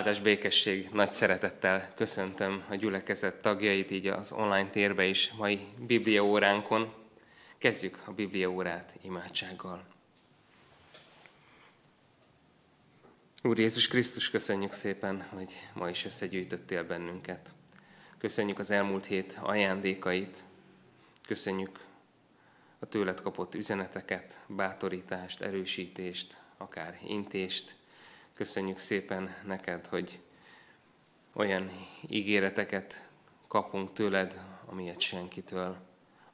Áldás békesség, nagy szeretettel köszöntöm a gyülekezet tagjait, így az online térbe is mai bibliaóránkon. Kezdjük a bibliaórát imádsággal. Úr Jézus Krisztus, köszönjük szépen, hogy ma is összegyűjtöttél bennünket. Köszönjük az elmúlt hét ajándékait, köszönjük a tőled kapott üzeneteket, bátorítást, erősítést, akár intést. Köszönjük szépen neked, hogy olyan ígéreteket kapunk tőled, amilyet senkitől,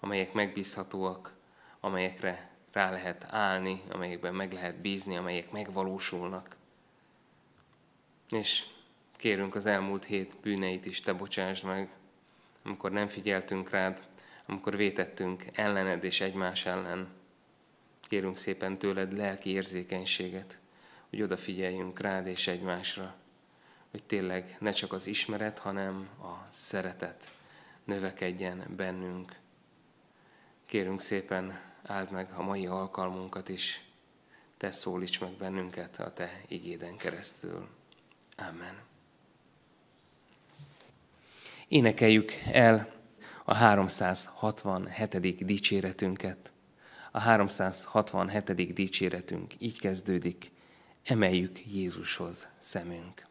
amelyek megbízhatóak, amelyekre rá lehet állni, amelyekben meg lehet bízni, amelyek megvalósulnak. És kérünk, az elmúlt hét bűneit is te bocsásd meg, amikor nem figyeltünk rád, amikor vétettünk ellened és egymás ellen. Kérünk szépen tőled lelki érzékenységet, hogy odafigyeljünk rád és egymásra, hogy tényleg ne csak az ismeret, hanem a szeretet növekedjen bennünk. Kérünk szépen, áld meg a mai alkalmunkat is, te szólíts meg bennünket a te igéden keresztül. Amen. Énekeljük el a 367. dicséretünket. A 367. dicséretünk így kezdődik: Emeljük Jézushoz szemünk.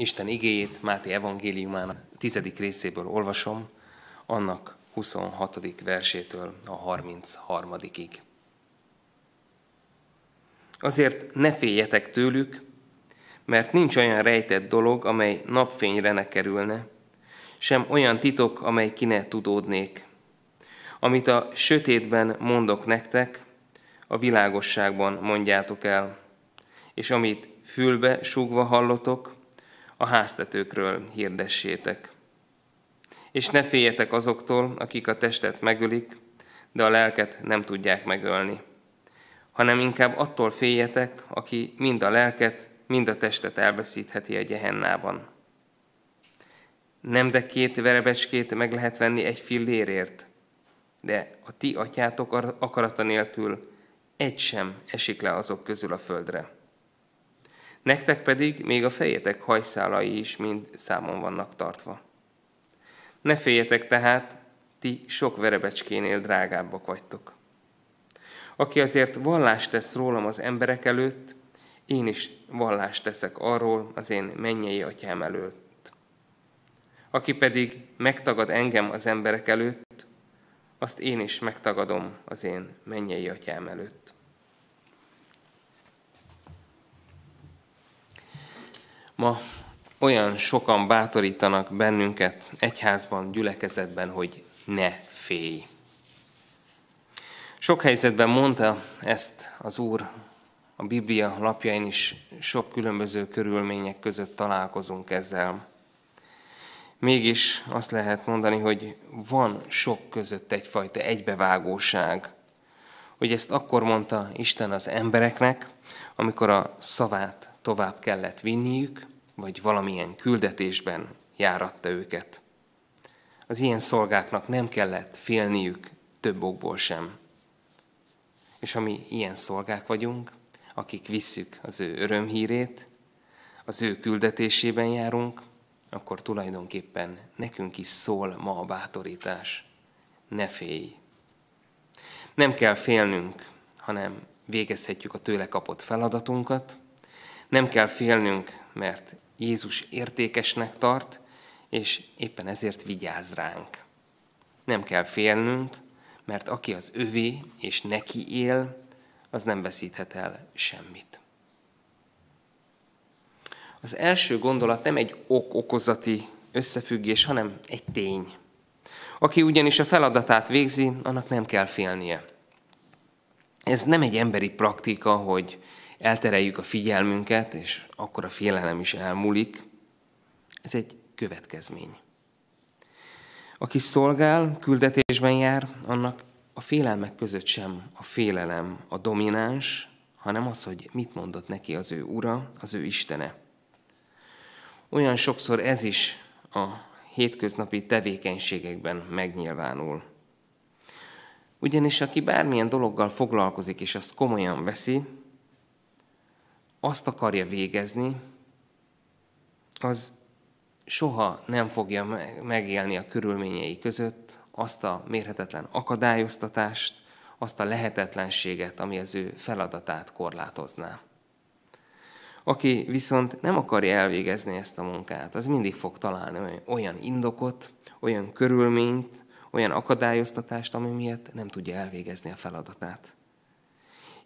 Isten igéjét Máté evangéliumának 10. részéből olvasom, annak 26. versétől a 33-ig. Azért ne féljetek tőlük, mert nincs olyan rejtett dolog, amely napfényre ne kerülne, sem olyan titok, amely ki ne tudódnék. Amit a sötétben mondok nektek, a világosságban mondjátok el, és amit fülbe súgva hallotok, a háztetőkről hirdessétek. És ne féljetek azoktól, akik a testet megölik, de a lelket nem tudják megölni, hanem inkább attól féljetek, aki mind a lelket, mind a testet elveszítheti a gyehennában. Nem de két verebecskét meg lehet venni egy fillérért, de a ti atyátok akarata nélkül egy sem esik le azok közül a földre. Nektek pedig még a fejetek hajszálai is mind számon vannak tartva. Ne féljetek tehát, ti sok verebecskénél drágábbak vagytok. Aki azért vallást tesz rólam az emberek előtt, én is vallást teszek arról az én mennyei atyám előtt. Aki pedig megtagad engem az emberek előtt, azt én is megtagadom az én mennyei atyám előtt. Ma olyan sokan bátorítanak bennünket egyházban, gyülekezetben, hogy ne félj. Sok helyzetben mondta ezt az Úr, a Biblia lapjain is sok különböző körülmények között találkozunk ezzel. Mégis azt lehet mondani, hogy van sok között egyfajta egybevágóság, hogy ezt akkor mondta Isten az embereknek, amikor a szavát tovább kellett vinniük, vagy valamilyen küldetésben járatta őket. Az ilyen szolgáknak nem kellett félniük több okból sem. És ha mi ilyen szolgák vagyunk, akik visszük az ő örömhírét, az ő küldetésében járunk, akkor tulajdonképpen nekünk is szól ma a bátorítás. Ne félj! Nem kell félnünk, hanem végezhetjük a tőle kapott feladatunkat. Nem kell félnünk, mert Jézus értékesnek tart, és éppen ezért vigyáz ránk. Nem kell félnünk, mert aki az övé és neki él, az nem veszíthet el semmit. Az első gondolat nem egy ok-okozati összefüggés, hanem egy tény. Aki ugyanis a feladatát végzi, annak nem kell félnie. Ez nem egy emberi praktika, hogy eltereljük a figyelmünket, és akkor a félelem is elmúlik. Ez egy következmény. Aki szolgál, küldetésben jár, annak a félelmek között sem a félelem a domináns, hanem az, hogy mit mondott neki az ő ura, az ő Istene. Olyan sokszor ez is a hétköznapi tevékenységekben megnyilvánul. Ugyanis aki bármilyen dologgal foglalkozik, és azt komolyan veszi, azt akarja végezni, az soha nem fogja megélni a körülményei között azt a mérhetetlen akadályoztatást, azt a lehetetlenséget, ami az ő feladatát korlátozná. Aki viszont nem akarja elvégezni ezt a munkát, az mindig fog találni olyan indokot, olyan körülményt, olyan akadályoztatást, ami miatt nem tudja elvégezni a feladatát.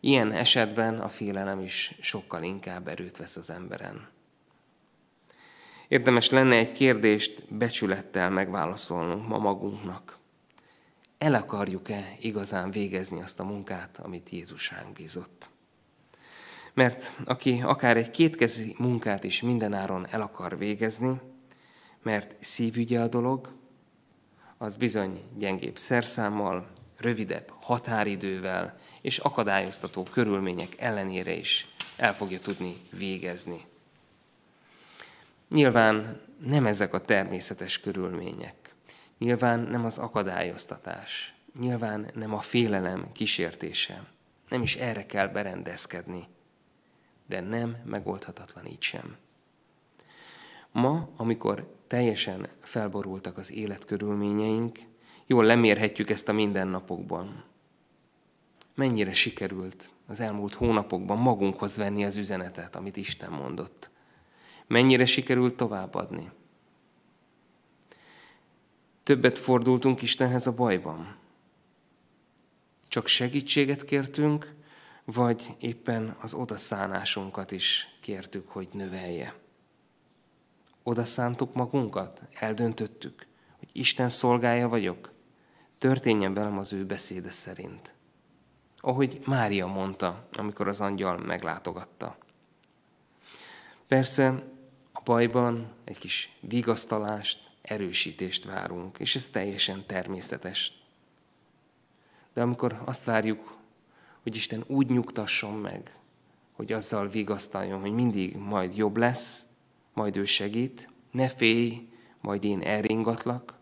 Ilyen esetben a félelem is sokkal inkább erőt vesz az emberen. Érdemes lenne egy kérdést becsülettel megválaszolnunk ma magunknak. El akarjuk-e igazán végezni azt a munkát, amit Jézus ránk bízott? Mert aki akár egy kétkezi munkát is mindenáron el akar végezni, mert szívügye a dolog, az bizony gyengébb szerszámmal, rövidebb határidővel és akadályoztató körülmények ellenére is el fogja tudni végezni. Nyilván nem ezek a természetes körülmények. Nyilván nem az akadályoztatás. Nyilván nem a félelem kísértése. Nem is erre kell berendezkedni. De nem megoldhatatlan így sem. Ma, amikor teljesen felborultak az életkörülményeink, jól lemérhetjük ezt a mindennapokban. Mennyire sikerült az elmúlt hónapokban magunkhoz venni az üzenetet, amit Isten mondott. mennyire sikerült továbbadni. Többet fordultunk Istenhez a bajban. Csak segítséget kértünk, vagy éppen az odaszánásunkat is kértük, hogy növelje. Odaszántuk magunkat, eldöntöttük, hogy Isten szolgája vagyok, történjen velem az ő beszéde szerint. Ahogy Mária mondta, amikor az angyal meglátogatta. Persze a bajban egy kis vigasztalást, erősítést várunk, és ez teljesen természetes. De amikor azt várjuk, hogy Isten úgy nyugtasson meg, hogy azzal vigasztaljon, hogy mindig majd jobb lesz, majd ő segít, ne félj, majd én elringatlak,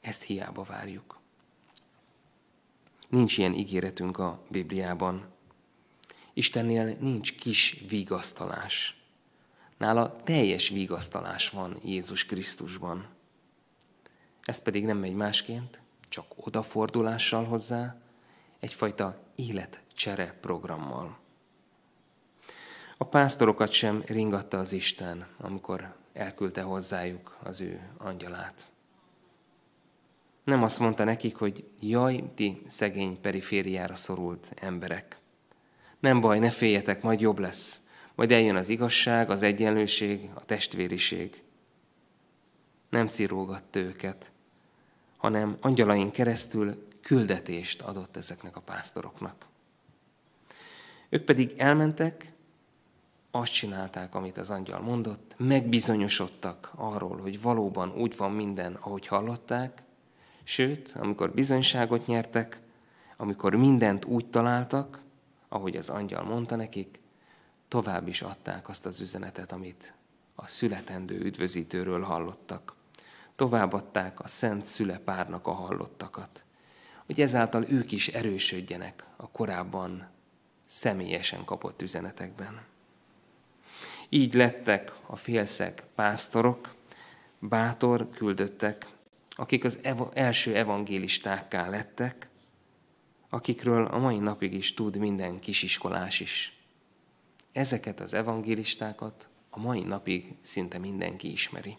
ezt hiába várjuk. Nincs ilyen ígéretünk a Bibliában. Istennél nincs kis vigasztalás. Nála teljes vigasztalás van Jézus Krisztusban. Ez pedig nem megy másként, csak odafordulással hozzá, egyfajta életcsere programmal. A pásztorokat sem ringatta az Isten, amikor elküldte hozzájuk az ő angyalát. Nem azt mondta nekik, hogy jaj, ti szegény perifériára szorult emberek. Nem baj, ne féljetek, majd jobb lesz. Majd eljön az igazság, az egyenlőség, a testvériség. Nem cirógatta őket, hanem angyalain keresztül küldetést adott ezeknek a pásztoroknak. Ők pedig elmentek, azt csinálták, amit az angyal mondott, megbizonyosodtak arról, hogy valóban úgy van minden, ahogy hallották, sőt, amikor bizonyságot nyertek, amikor mindent úgy találtak, ahogy az angyal mondta nekik, tovább is adták azt az üzenetet, amit a születendő üdvözítőről hallottak. Továbbadták a Szent Szülepárnak a hallottakat, hogy ezáltal ők is erősödjenek a korábban személyesen kapott üzenetekben. Így lettek a félszeg pásztorok, bátor küldöttek, akik az első evangélistákká lettek, akikről a mai napig is tud minden kisiskolás is. Ezeket az evangélistákat a mai napig szinte mindenki ismeri.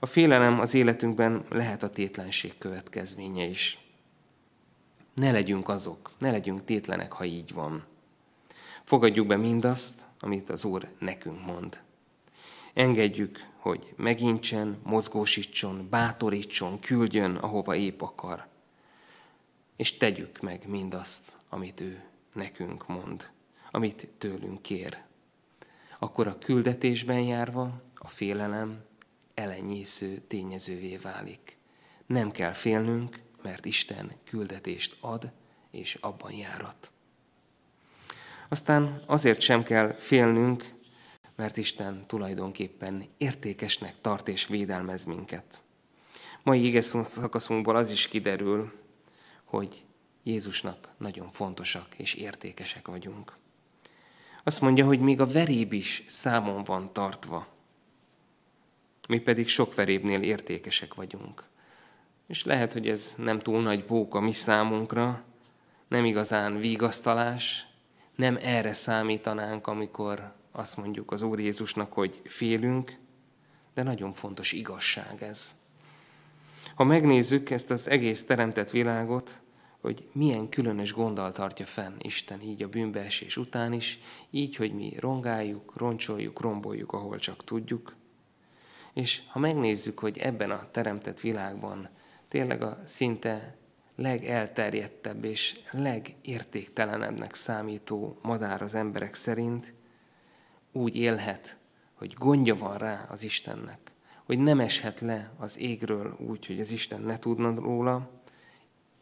A félelem az életünkben lehet a tétlenség következménye is. Ne legyünk azok, ne legyünk tétlenek, ha így van. Fogadjuk be mindazt, amit az Úr nekünk mond. Engedjük, hogy megintsen, mozgósítson, bátorítson, küldjön, ahova épp akar. És tegyük meg mindazt, amit ő nekünk mond, amit tőlünk kér. Akkor a küldetésben járva a félelem elenyésző tényezővé válik. Nem kell félnünk, mert Isten küldetést ad, és abban járat. Aztán azért sem kell félnünk, mert Isten tulajdonképpen értékesnek tart és védelmez minket. Mai ige szakaszunkból az is kiderül, hogy Jézusnak nagyon fontosak és értékesek vagyunk. Azt mondja, hogy még a veréb is számon van tartva. Mi pedig sok verébnél értékesek vagyunk. És lehet, hogy ez nem túl nagy bóka mi számunkra, nem igazán vigasztalás, nem erre számítanánk, amikor azt mondjuk az Úr Jézusnak, hogy félünk, de nagyon fontos igazság ez. Ha megnézzük ezt az egész teremtett világot, hogy milyen különös gonddal tartja fenn Isten így a bűnbeesés után is, így, hogy mi rongáljuk, roncsoljuk, romboljuk, ahol csak tudjuk. És ha megnézzük, hogy ebben a teremtett világban tényleg a szinte legelterjedtebb és legértéktelenebbnek számító madár az emberek szerint, úgy élhet, hogy gondja van rá az Istennek, hogy nem eshet le az égről úgy, hogy az Isten ne tudna róla,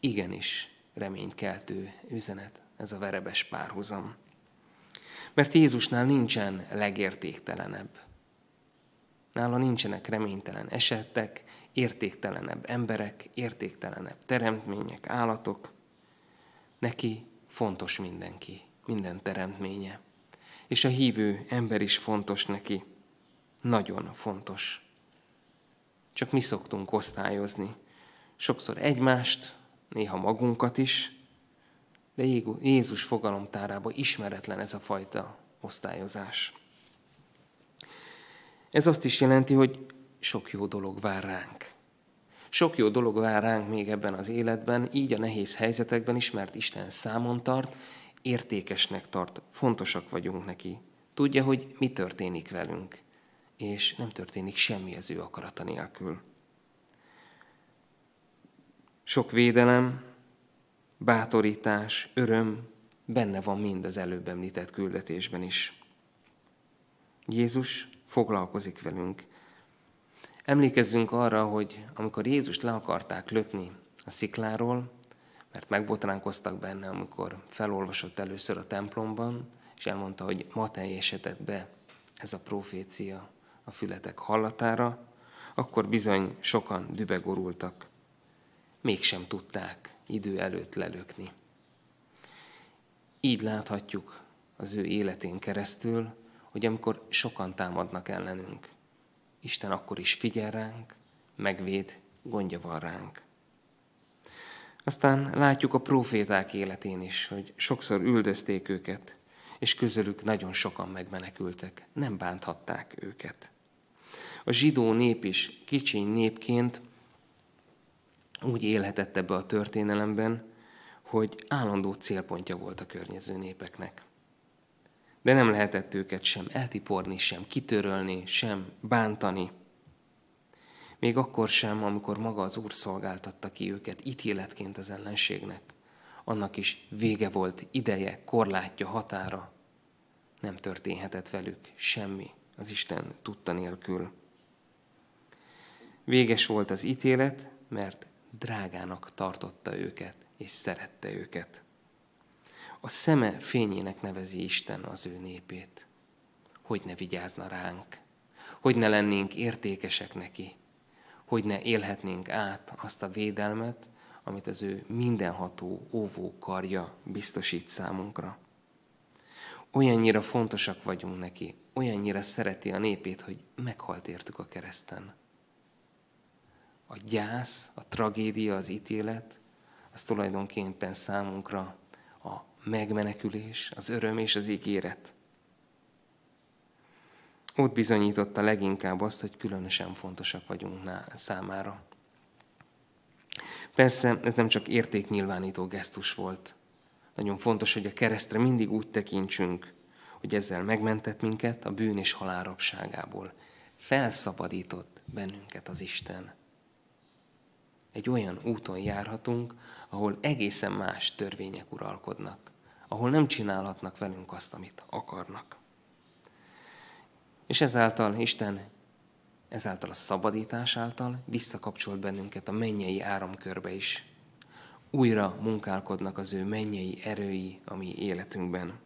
igenis reménykeltő üzenet ez a verebes párhuzam. Mert Jézusnál nincsen legértéktelenebb. Nála nincsenek reménytelen esetek, értéktelenebb emberek, értéktelenebb teremtmények, állatok. Neki fontos mindenki, minden teremtménye. És a hívő ember is fontos neki. Nagyon fontos. Csak mi szoktunk osztályozni. Sokszor egymást, néha magunkat is, de Jézus fogalomtárába ismeretlen ez a fajta osztályozás. Ez azt is jelenti, hogy sok jó dolog vár ránk. Sok jó dolog vár ránk még ebben az életben, így a nehéz helyzetekben is, mert Isten számon tart, értékesnek tart, fontosak vagyunk neki. Tudja, hogy mi történik velünk, és nem történik semmi az ő akarata nélkül. Sok védelem, bátorítás, öröm benne van mind az előbb említett küldetésben is. Jézus foglalkozik velünk. Emlékezzünk arra, hogy amikor Jézust le akarták lökni a szikláról, mert megbotránkoztak benne, amikor felolvasott először a templomban, és elmondta, hogy ma teljesedett be ez a profécia a fületek hallatára, akkor bizony sokan dübegorultak. Mégsem tudták idő előtt lelökni. Így láthatjuk az ő életén keresztül, hogy amikor sokan támadnak ellenünk, Isten akkor is figyel ránk, megvéd, gondja van ránk. Aztán látjuk a próféták életén is, hogy sokszor üldözték őket, és közülük nagyon sokan megmenekültek, nem bánthatták őket. A zsidó nép is kicsiny népként úgy élhetett ebbe a történelemben, hogy állandó célpontja volt a környező népeknek. De nem lehetett őket sem eltiporni, sem kitörölni, sem bántani. Még akkor sem, amikor maga az Úr szolgáltatta ki őket ítéletként az ellenségnek. Annak is vége volt, ideje, korlátja, határa. Nem történhetett velük semmi az Isten tudta nélkül. Véges volt az ítélet, mert drágának tartotta őket, és szerette őket. A szeme fényének nevezi Isten az ő népét. Hogy ne vigyázna ránk, hogy ne lennénk értékesek neki, hogy ne élhetnénk át azt a védelmet, amit az ő mindenható, óvó karja biztosít számunkra. Olyannyira fontosak vagyunk neki, olyannyira szereti a népét, hogy meghalt értük a kereszten. A gyász, a tragédia, az ítélet, az tulajdonképpen számunkra a megmenekülés, az öröm és az ígéret. Ott bizonyította leginkább azt, hogy különösen fontosak vagyunk számára. Persze ez nem csak értéknyilvánító gesztus volt. Nagyon fontos, hogy a keresztre mindig úgy tekintsünk, hogy ezzel megmentett minket a bűn és halál rabságából. Felszabadított bennünket az Isten. Egy olyan úton járhatunk, ahol egészen más törvények uralkodnak, ahol nem csinálhatnak velünk azt, amit akarnak. És ezáltal Isten, ezáltal a szabadítás által visszakapcsolt bennünket a mennyei áramkörbe is. Újra munkálkodnak az ő mennyei erői a mi életünkben.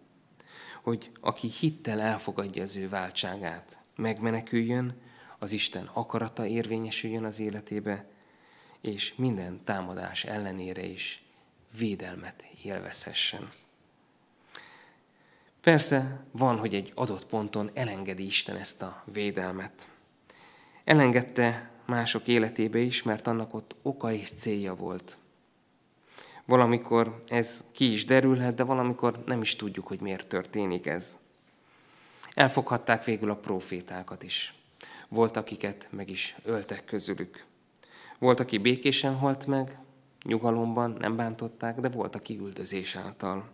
Hogy aki hittel elfogadja az ő váltságát, megmeneküljön, az Isten akarata érvényesüljön az életébe, és minden támadás ellenére is védelmet élvezhessen. Persze van, hogy egy adott ponton elengedi Isten ezt a védelmet. Elengedte mások életébe is, mert annak ott oka és célja volt. Valamikor ez ki is derülhet, de valamikor nem is tudjuk, hogy miért történik ez. Elfoghatták végül a prófétákat is. Volt, akiket meg is öltek közülük. Volt, aki békésen halt meg, nyugalomban, nem bántották, de volt, aki üldözés által.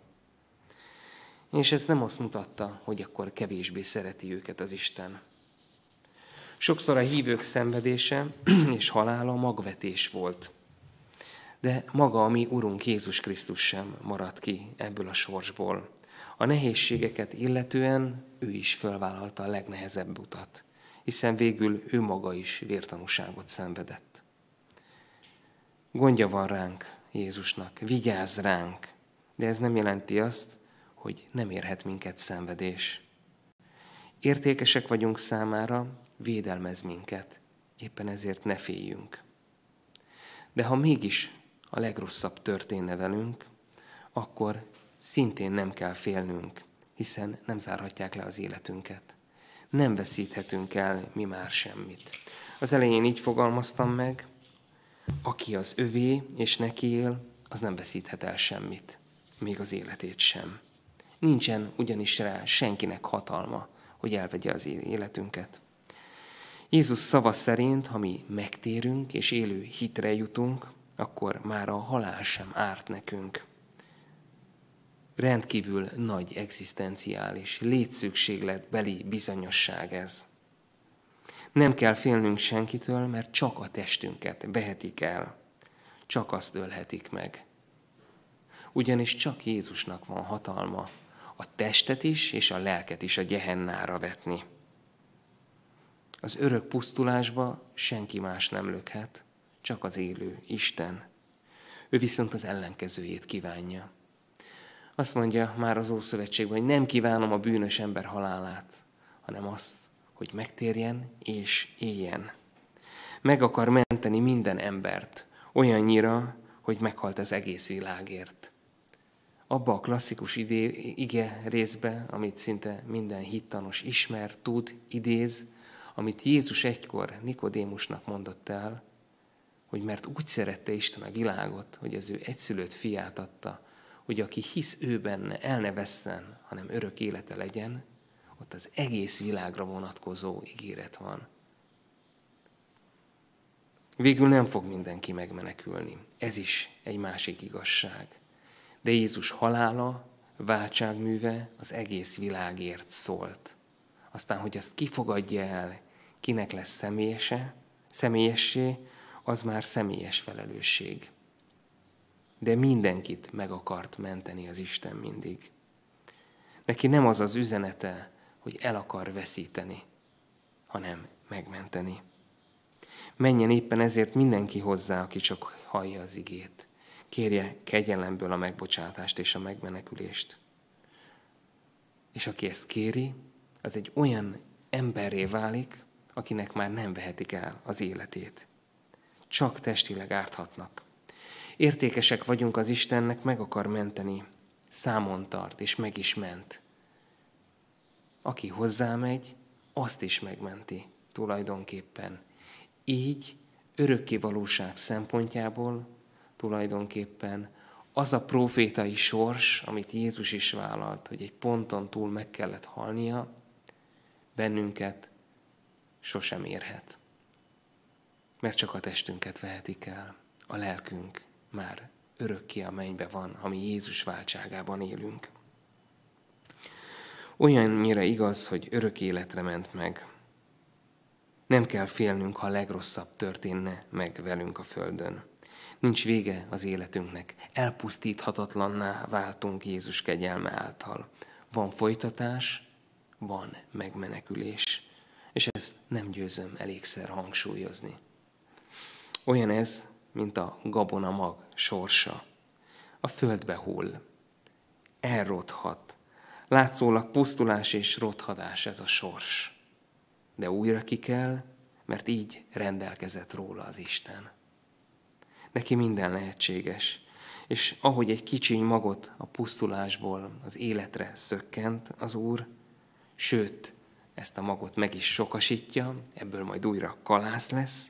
És ez nem azt mutatta, hogy akkor kevésbé szereti őket az Isten. Sokszor a hívők szenvedése és halála magvetés volt. De maga a mi Urunk Jézus Krisztus sem maradt ki ebből a sorsból. A nehézségeket illetően ő is fölvállalta a legnehezebb utat, hiszen végül ő maga is vértanúságot szenvedett. Gondja van ránk Jézusnak, vigyázz ránk, de ez nem jelenti azt, hogy nem érhet minket szenvedés. Értékesek vagyunk számára, védelmez minket, éppen ezért ne féljünk. De ha mégis a legrosszabb történne velünk, akkor szintén nem kell félnünk, hiszen nem zárhatják le az életünket. Nem veszíthetünk el mi már semmit. Az elején így fogalmaztam meg, aki az övé és neki él, az nem veszíthet el semmit, még az életét sem. Nincsen ugyanis rá senkinek hatalma, hogy elvegye az életünket. Jézus szava szerint, ha mi megtérünk és élő hitre jutunk, akkor már a halál sem árt nekünk. Rendkívül nagy egzisztenciális, létszükségletbeli bizonyosság ez. Nem kell félnünk senkitől, mert csak a testünket vehetik el, csak azt ölhetik meg. Ugyanis csak Jézusnak van hatalma a testet is és a lelket is a gehennára vetni. Az örök pusztulásba senki más nem lökhet, csak az élő Isten. Ő viszont az ellenkezőjét kívánja. Azt mondja már az Ószövetségben, hogy nem kívánom a bűnös ember halálát, hanem azt, hogy megtérjen és éljen. Meg akar menteni minden embert, olyannyira, hogy meghalt az egész világért. Abba a klasszikus ige részbe, amit szinte minden hittanos ismer, tud, idéz, amit Jézus egykor Nikodémusnak mondott el, hogy mert úgy szerette Isten a világot, hogy az ő egyszülött fiát adta, hogy aki hisz ő benne, el ne vesszen, hanem örök élete legyen, ott az egész világra vonatkozó ígéret van. Végül nem fog mindenki megmenekülni. Ez is egy másik igazság. De Jézus halála, váltságműve az egész világért szólt. Aztán, hogy azt kifogadja el, kinek lesz személyessé, az már személyes felelősség. De mindenkit meg akart menteni az Isten mindig. Neki nem az az üzenete, hogy el akar veszíteni, hanem megmenteni. Menjen éppen ezért mindenki hozzá, aki csak hallja az igét. Kérje kegyelemből a megbocsátást és a megmenekülést. És aki ezt kéri, az egy olyan emberré válik, akinek már nem vehetik el az életét. Csak testileg árthatnak. Értékesek vagyunk az Istennek, meg akar menteni. Számon tart, és meg is ment. Aki hozzámegy, azt is megmenti tulajdonképpen. Így örökké valóság szempontjából tulajdonképpen az a prófétai sors, amit Jézus is vállalt, hogy egy ponton túl meg kellett halnia, bennünket sosem érhet. Mert csak a testünket vehetik el, a lelkünk már örökké a mennybe van, ha mi Jézus váltságában élünk. Olyannyira igaz, hogy örök életre ment meg. Nem kell félnünk, ha a legrosszabb történne meg velünk a földön. Nincs vége az életünknek. Elpusztíthatatlanná váltunk Jézus kegyelme által. Van folytatás, van megmenekülés. És ezt nem győzöm elégszer hangsúlyozni. Olyan ez, mint a gabonamag sorsa. A földbe hull. Elrothat. Látszólag pusztulás és rothadás ez a sors. De újra ki kell, mert így rendelkezett róla az Isten. Neki minden lehetséges, és ahogy egy kicsiny magot a pusztulásból az életre szökkent az Úr, sőt, ezt a magot meg is sokasítja, ebből majd újra kalász lesz,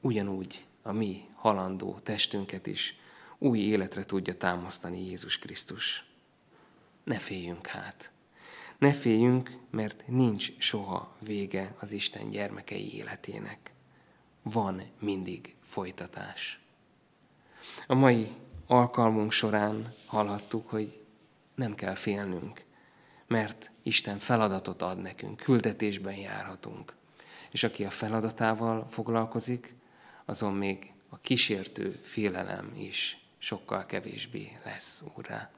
ugyanúgy a mi halandó testünket is új életre tudja támasztani Jézus Krisztus. Ne féljünk hát! Ne féljünk, mert nincs soha vége az Isten gyermekei életének. Van mindig folytatás. A mai alkalmunk során hallhattuk, hogy nem kell félnünk, mert Isten feladatot ad nekünk, küldetésben járhatunk. És aki a feladatával foglalkozik, azon még a kísértő félelem is sokkal kevésbé lesz úrrá.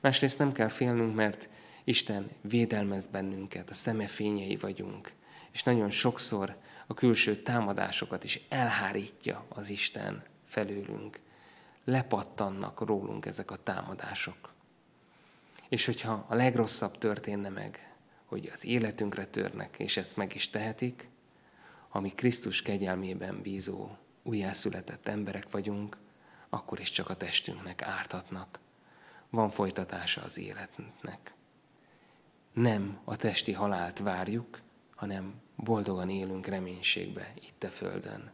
Másrészt nem kell félnünk, mert Isten védelmez bennünket, a szeme fényei vagyunk, és nagyon sokszor a külső támadásokat is elhárítja az Isten felőlünk. Lepattannak rólunk ezek a támadások. És hogyha a legrosszabb történne meg, hogy az életünkre törnek, és ezt meg is tehetik, ha mi Krisztus kegyelmében bízó, újjászületett emberek vagyunk, akkor is csak a testünknek ártatnak. Van folytatása az életnek. Nem a testi halált várjuk, hanem boldogan élünk reménységbe itt a földön.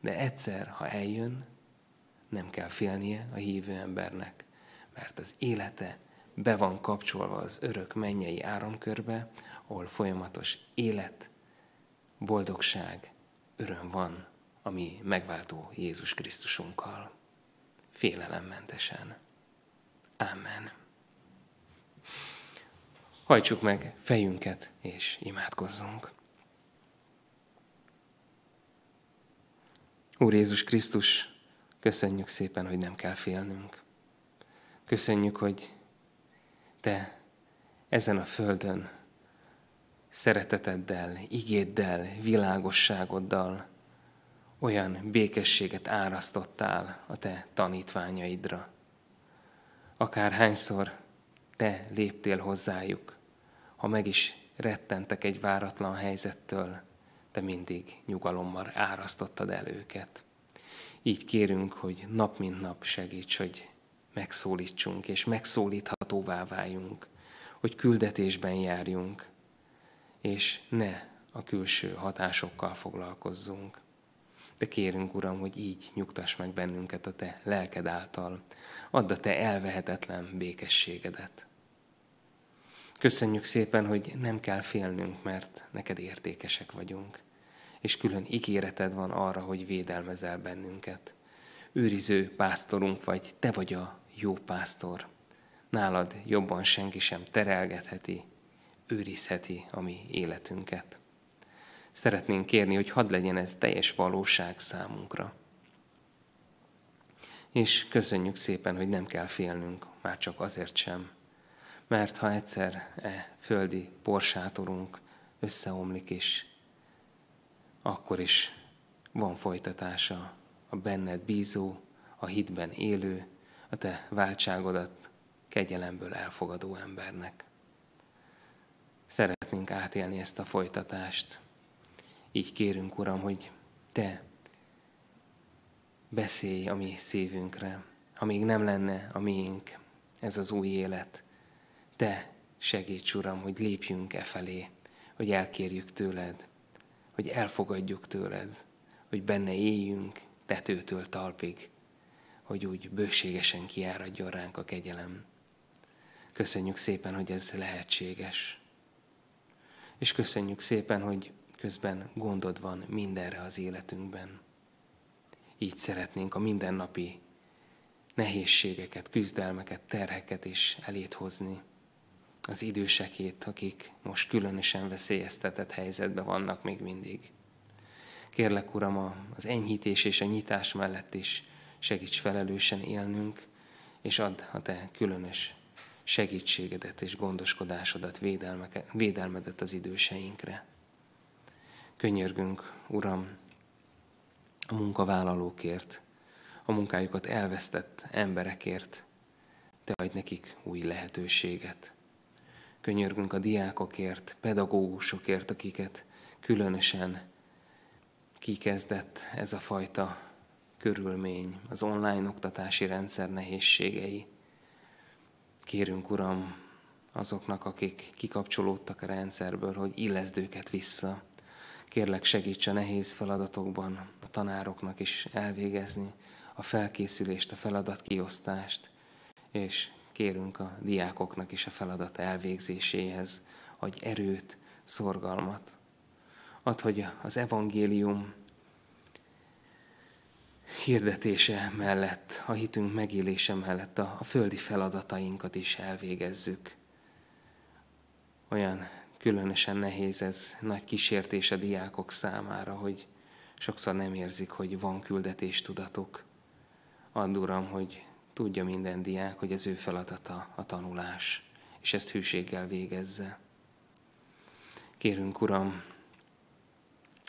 De egyszer, ha eljön, nem kell félnie a hívő embernek, mert az élete be van kapcsolva az örök mennyei áramkörbe, ahol folyamatos élet, boldogság, öröm van a mi megváltó Jézus Krisztusunkkal, félelemmentesen. Amen. Hajtsuk meg fejünket, és imádkozzunk. Úr Jézus Krisztus, köszönjük szépen, hogy nem kell félnünk. Köszönjük, hogy Te ezen a földön szereteteddel, igéddel, világosságoddal olyan békességet árasztottál a Te tanítványaidra. Akárhányszor Te léptél hozzájuk, ha meg is rettentek egy váratlan helyzettől, Te mindig nyugalommal árasztottad el őket. Így kérünk, hogy nap mint nap segíts, hogy megszólítsunk és megszólíthatóvá váljunk, hogy küldetésben járjunk, és ne a külső hatásokkal foglalkozzunk. De kérünk, Uram, hogy így nyugtass meg bennünket a Te lelked által, add a Te elvehetetlen békességedet. Köszönjük szépen, hogy nem kell félnünk, mert neked értékesek vagyunk, és külön ígéreted van arra, hogy védelmezel bennünket. Őriző pásztorunk vagy, Te vagy a jó pásztor. Nálad jobban senki sem terelgetheti, őrizheti a mi életünket. Szeretnénk kérni, hogy hadd legyen ez teljes valóság számunkra. És köszönjük szépen, hogy nem kell félnünk, már csak azért sem. Mert ha egyszer földi porsátorunk összeomlik is, akkor is van folytatása a benned bízó, a hitben élő, a te váltságodat kegyelemből elfogadó embernek. Szeretnénk átélni ezt a folytatást. Így kérünk, Uram, hogy Te beszélj a mi szívünkre, amíg nem lenne a miénk ez az új élet. Te segíts, Uram, hogy lépjünk e felé, hogy elkérjük tőled, hogy elfogadjuk tőled, hogy benne éljünk tetőtől talpig, hogy úgy bőségesen kiáradjon ránk a kegyelem. Köszönjük szépen, hogy ez lehetséges. És köszönjük szépen, hogy közben gondod van mindenre az életünkben. Így szeretnénk a mindennapi nehézségeket, küzdelmeket, terheket is elét hozni. Az idősekét, akik most különösen veszélyeztetett helyzetben vannak még mindig. Kérlek, Uram, az enyhítés és a nyitás mellett is segíts felelősen élnünk, és add a Te különös segítségedet és gondoskodásodat, védelmedet az időseinkre. Könyörgünk, Uram, a munkavállalókért, a munkájukat elvesztett emberekért, Te adj nekik új lehetőséget. Könyörgünk a diákokért, pedagógusokért, akiket különösen kikezdett ez a fajta körülmény, az online oktatási rendszer nehézségei. Kérünk, Uram, azoknak, akik kikapcsolódtak a rendszerből, hogy illeszd őket vissza. Kérlek, segíts a nehéz feladatokban a tanároknak is elvégezni a felkészülést, a feladatkiosztást, és kérünk a diákoknak is a feladat elvégzéséhez, adj erőt, szorgalmat. Add, hogy az evangélium hirdetése mellett, a hitünk megélése mellett a földi feladatainkat is elvégezzük. Olyan különösen nehéz ez, nagy kísértés a diákok számára, hogy sokszor nem érzik, hogy van küldetéstudatuk. Add, Uram, hogy tudja minden diák, hogy az ő feladata a tanulás, és ezt hűséggel végezze. Kérünk, Uram,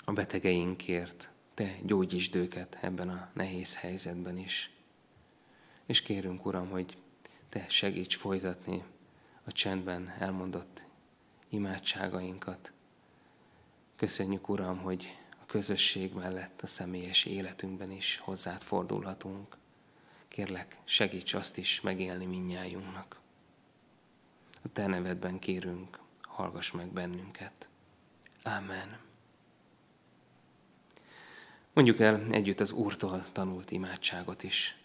a betegeinkért, Te gyógyítsd őket ebben a nehéz helyzetben is. És kérünk, Uram, hogy Te segíts folytatni a csendben elmondott imádságainkat. Köszönjük, Uram, hogy a közösség mellett a személyes életünkben is hozzád fordulhatunk. Kérlek, segíts azt is megélni mindnyájunknak. A Te nevedben kérünk, hallgass meg bennünket. Amen. Mondjuk el együtt az Úrtól tanult imádságot is.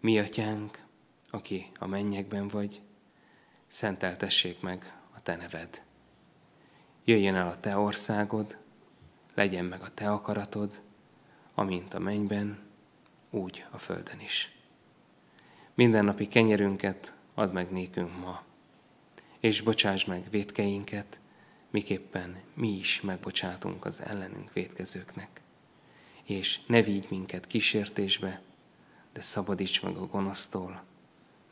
Mi Atyánk, aki a mennyekben vagy, szenteltessék meg a Te neved. Jöjjön el a Te országod, legyen meg a te akaratod, amint a mennyben, úgy a földön is. Mindennapi kenyerünket add meg nékünk ma, és bocsáss meg vétkeinket, miképpen mi is megbocsátunk az ellenünk vétkezőknek. És ne vigy minket kísértésbe, de szabadíts meg a gonosztól,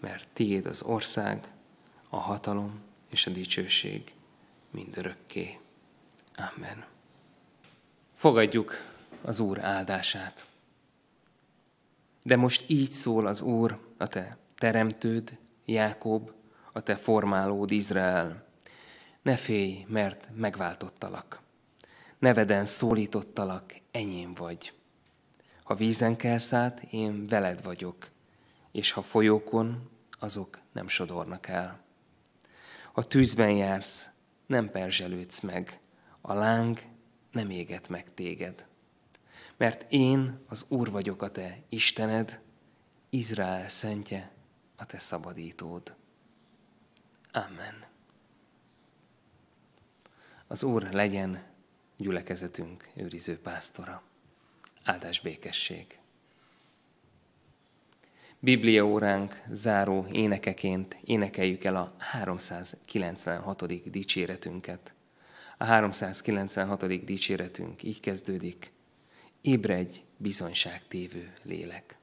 mert tiéd az ország, a hatalom és a dicsőség mindörökké. Amen. Fogadjuk az Úr áldását. De most így szól az Úr, a te teremtőd, Jákob, a te formálód, Izrael. Ne félj, mert megváltottalak. Neveden szólítottalak, enyém vagy. Ha vízen kelsz át, én veled vagyok, és ha folyókon, azok nem sodornak el. Ha tűzben jársz, nem perzselődsz meg, a láng nem éget meg téged. Mert én az Úr vagyok a te Istened, Izrael szentje a te szabadítód. Amen. Az Úr legyen gyülekezetünk őriző pásztora. Áldás békesség. Bibliaóránk záró énekeként énekeljük el a 396. dicséretünket. A 396. dicséretünk így kezdődik: Ébredj, bizonyságtévő lélek!